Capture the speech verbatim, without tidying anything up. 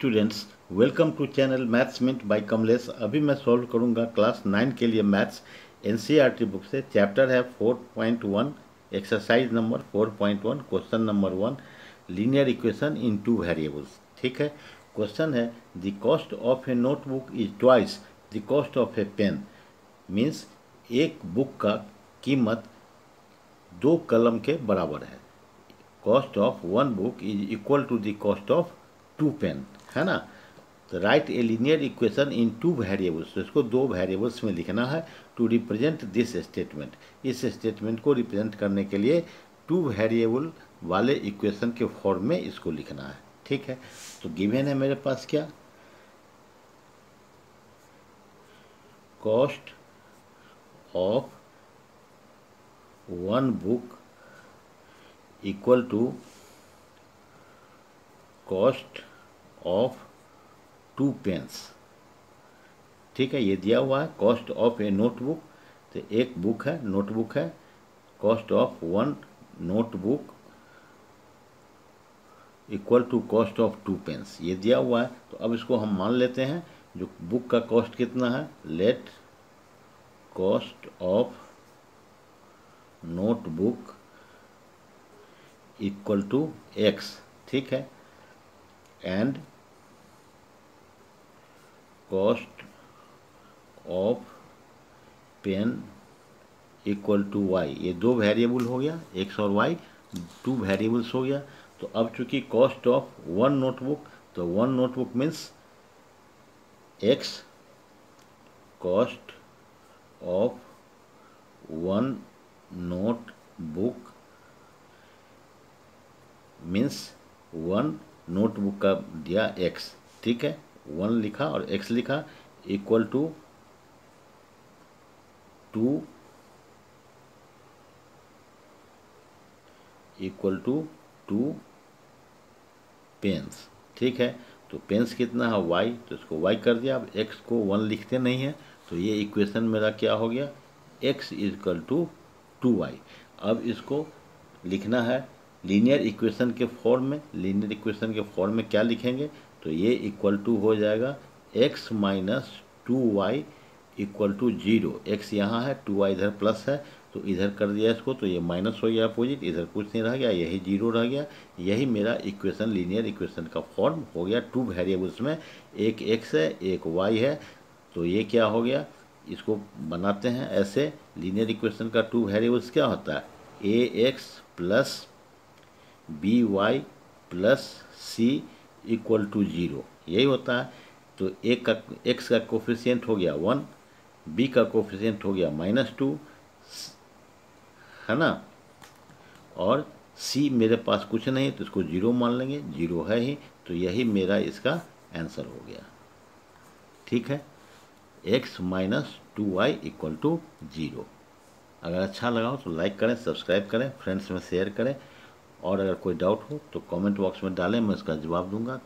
Students, welcome to channel maths mint by Kamlesh. अभी मैं solve करूंगा क्लास नाइन के लिए maths N C R T book से। चैप्टर है four point one, exercise number four point one, question number one, linear equation in two variables. ठीक है, question है the cost of a notebook is twice the cost of a pen. Means एक book का कीमत दो कलम के बराबर है। Cost of one book is equal to the cost of two pen, है ना। तो write a linear equation in two variables, तो इसको दो वेरिएबल्स में लिखना है टू रिप्रेजेंट दिस स्टेटमेंट। इस स्टेटमेंट को रिप्रेजेंट करने के लिए टू वेरिएबल वाले इक्वेशन के फॉर्म में इसको लिखना है। ठीक है, तो गिवन है मेरे पास क्या, cost of one book equal to cost of two pens. ठीक है, ये दिया हुआ है कॉस्ट ऑफ ए नोटबुक, तो एक बुक है, नोटबुक है। Cost of one notebook equal to cost of two pens, ये दिया हुआ है। तो अब इसको हम मान लेते हैं, जो बुक का कॉस्ट कितना है। Let cost of notebook equal to x, ठीक है, and cost of pen equal to y. ये दो वेरिएबल हो गया, एक्स और वाई, टू वेरिएबल्स हो गया। तो अब चूंकि कॉस्ट ऑफ वन नोटबुक, तो one notebook means x, cost of one notebook means one notebook का दिया एक्स, ठीक है, वन लिखा और एक्स लिखा, equal to two equal to two pens. ठीक है, तो पेन्स कितना है वाई, तो इसको वाई कर दिया। अब एक्स को वन लिखते नहीं है, तो ये इक्वेशन मेरा क्या हो गया, x equal to two y. अब इसको लिखना है लीनियर इक्वेशन के फॉर्म में। लीनियर इक्वेशन के फॉर्म में क्या लिखेंगे, तो ये इक्वल टू हो जाएगा x minus two y equal to zero. X यहाँ है, टू वाई इधर प्लस है, तो इधर कर दिया इसको, तो ये माइनस हो गया अपोजिट, इधर कुछ नहीं रह गया, यही जीरो रह गया। यही मेरा इक्वेशन, लीनियर इक्वेशन का फॉर्म हो गया, टू वेरिएबल्स में, एक एक्स है एक वाई है। तो ये क्या हो गया, इसको बनाते हैं ऐसे। लीनियर इक्वेशन का टू वेरिएबल्स क्या होता है, a x plus b y plus c equal to zero, यही होता है। तो एक का एक्स का कोफिशिएंट हो गया वन, बी का कोफिशिएंट हो गया माइनस टू, है ना, और सी मेरे पास कुछ नहीं, तो इसको जीरो मान लेंगे, जीरो है ही। तो यही मेरा इसका आंसर हो गया। ठीक है, x minus two y equal to zero. अगर अच्छा लगा हो तो लाइक करें, सब्सक्राइब करें, फ्रेंड्स में शेयर करें, और अगर कोई डाउट हो तो कमेंट बॉक्स में डालें, मैं इसका जवाब दूंगा।